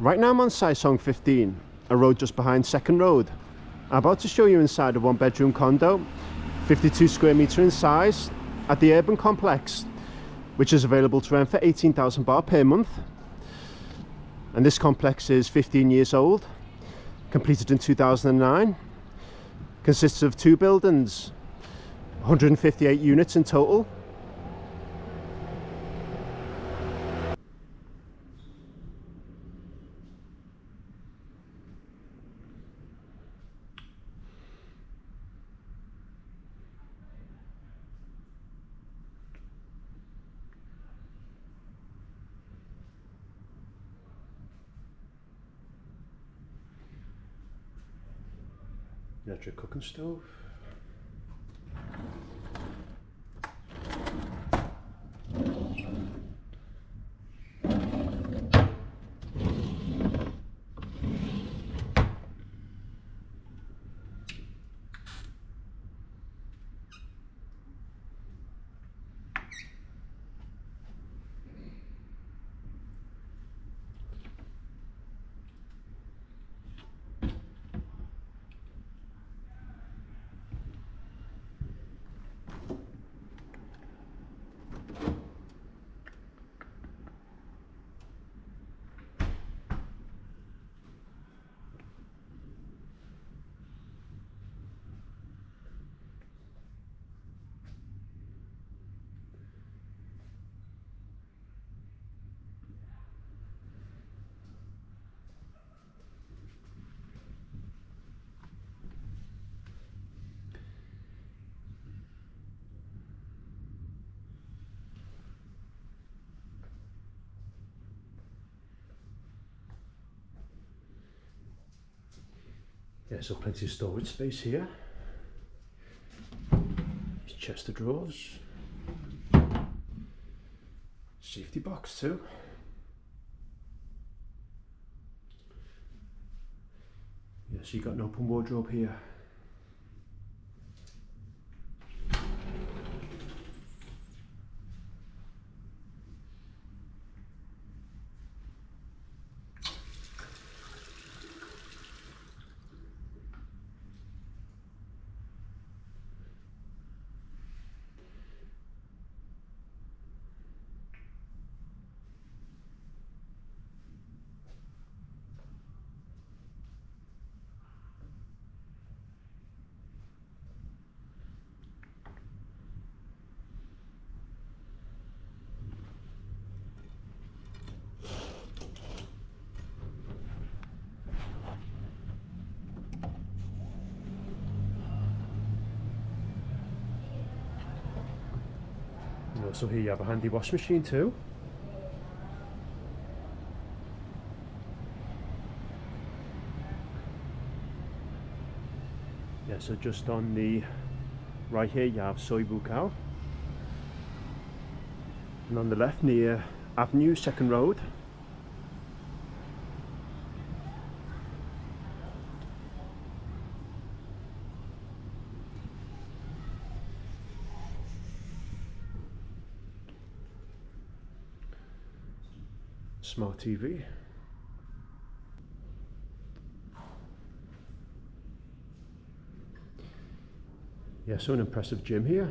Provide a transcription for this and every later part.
Right now I'm on Soi Song 15, a road just behind Second Road. I'm about to show you inside a one-bedroom condo, 52 square metre in size, at the urban complex, which is available to rent for 18,000 baht per month. And this complex is 15 years old, completed in 2009, consists of two buildings, 158 units in total. Electric cooking stove. Yeah, so plenty of storage space here. There's a chest of drawers. Safety box too. Yeah, so you've got an open wardrobe here. So here you have a handy wash machine too. Yeah, so just on the right here you have Soi Buakhao, and on the left near Avenue Second Road. Smart TV. Yeah, so an impressive gym here.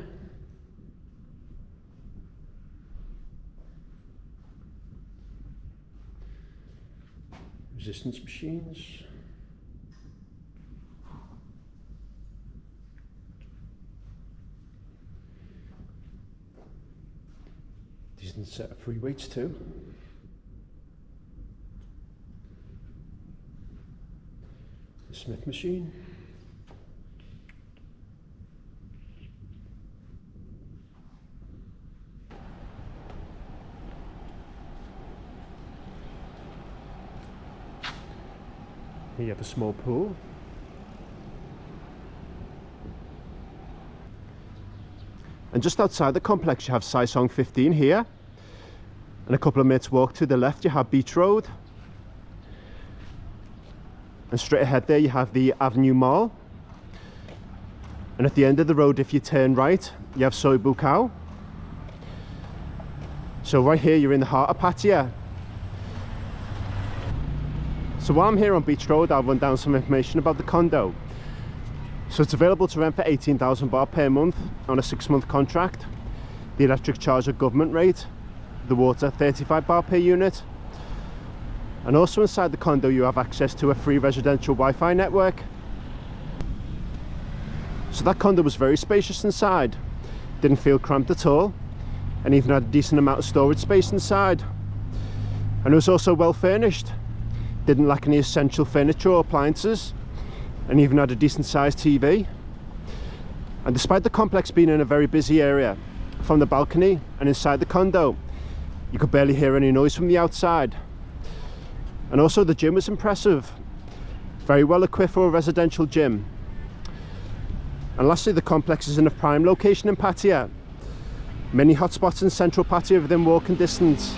Resistance machines. Decent set of free weights too. Smith machine. Here you have a small pool. And just outside the complex you have Soi Song 15 here, and a couple of minutes walk to the left you have Beach Road. And straight ahead there you have the Avenue Mall, and at the end of the road if you turn right you have Soi Buakhao. So right here you're in the heart of Pattaya. So while I'm here on Beach Road, I'll run down some information about the condo. So it's available to rent for 18,000 baht per month on a 6-month contract. The electric charge at government rate, the water 35 baht per unit. And also inside the condo you have access to a free residential Wi-Fi network. So that condo was very spacious inside, didn't feel cramped at all, and even had a decent amount of storage space inside. And it was also well furnished, didn't lack any essential furniture or appliances, and even had a decent sized TV. And despite the complex being in a very busy area, from the balcony and inside the condo, you could barely hear any noise from the outside. And also the gym was impressive, very well equipped for a residential gym. And lastly, the complex is in a prime location in Pattaya. Many hotspots in central Pattaya within walking distance.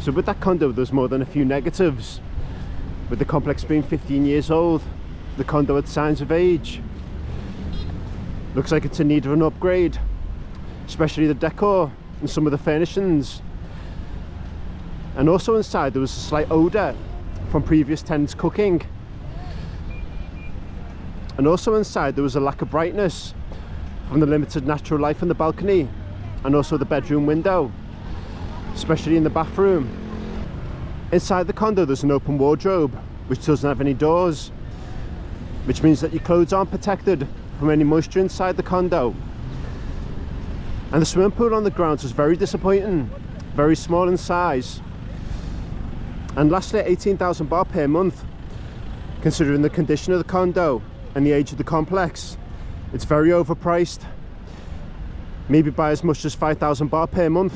So with that condo there's more than a few negatives. With the complex being 15 years old, the condo had signs of age. Looks like it's in need of an upgrade, especially the decor and some of the furnishings. And also inside there was a slight odour from previous tenants cooking. And also inside there was a lack of brightness from the limited natural light on the balcony and also the bedroom window, especially in the bathroom. Inside the condo there's an open wardrobe which doesn't have any doors, which means that your clothes aren't protected from any moisture inside the condo. And the swimming pool on the grounds was very disappointing, very small in size. And lastly, 18,000 baht per month, considering the condition of the condo and the age of the complex, it's very overpriced, maybe by as much as 5,000 baht per month.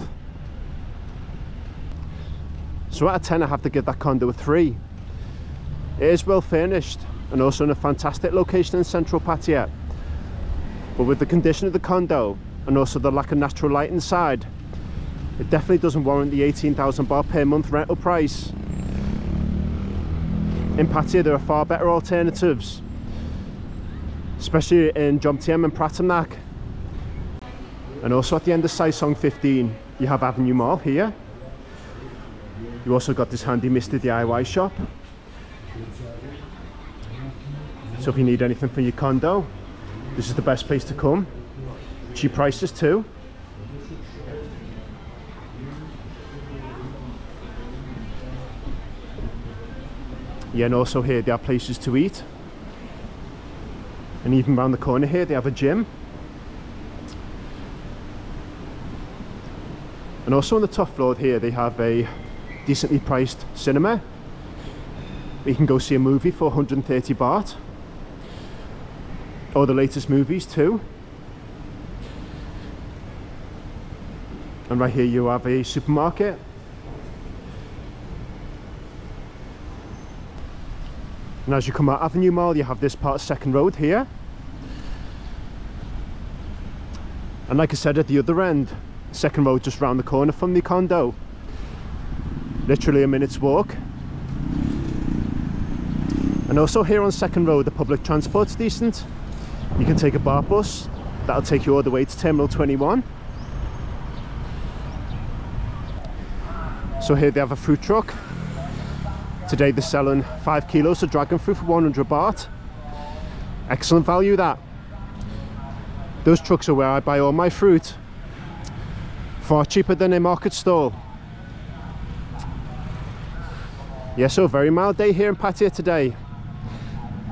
So out of 10 I have to give that condo a 3. It is well furnished and also in a fantastic location in central Pattaya, but with the condition of the condo and also the lack of natural light inside, it definitely doesn't warrant the 18,000 baht per month rental price. In Pattaya there are far better alternatives, especially in Jomtien and Pratamnak. And also at the end of Soi Song 15 you have Avenue Mall here. You also got this handy Mr. DIY shop, so if you need anything for your condo, this is the best place to come. Cheap prices too. Yeah, and also here there are places to eat. And even round the corner here they have a gym. And also on the top floor here they have a decently priced cinema. You can go see a movie for 130 baht. Or the latest movies too. And right here you have a supermarket. And as you come out Avenue Mall you have this part of Second Road here. And like I said, at the other end, Second Road just round the corner from the condo. Literally a minute's walk. And also here on Second Road the public transport's decent. You can take a bar bus, that'll take you all the way to Terminal 21. So here they have a fruit truck. Today they're selling 5 kilos of dragon fruit for 100 baht. Excellent value that. Those trucks are where I buy all my fruit. Far cheaper than a market stall. Yeah, so a very mild day here in Pattaya today.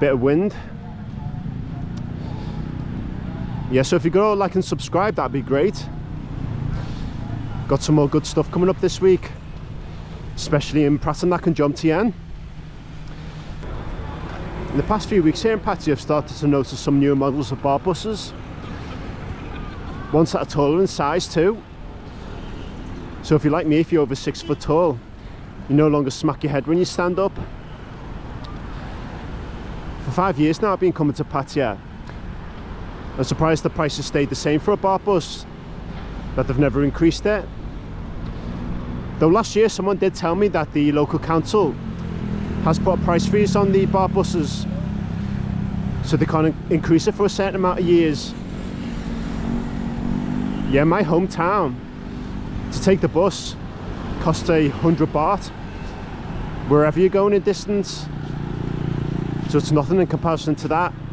Bit of wind. Yeah, so if you go like and subscribe, that'd be great. Got some more good stuff coming up this week, especially in Pratamnak and Jomtien. In the past few weeks here in Pattaya I've started to notice some newer models of bar buses. Ones that are taller in size too. So if you're like me, if you're over 6 foot tall, you no longer smack your head when you stand up. For 5 years now I've been coming to Pattaya. I'm surprised the price has stayed the same for a bar bus, that they've never increased it. Though last year someone did tell me that the local council has put a price freeze on the bar buses, so they can't increase it for a certain amount of years. Yeah, my hometown, to take the bus costs 100 baht wherever you're going in distance. So it's nothing in comparison to that.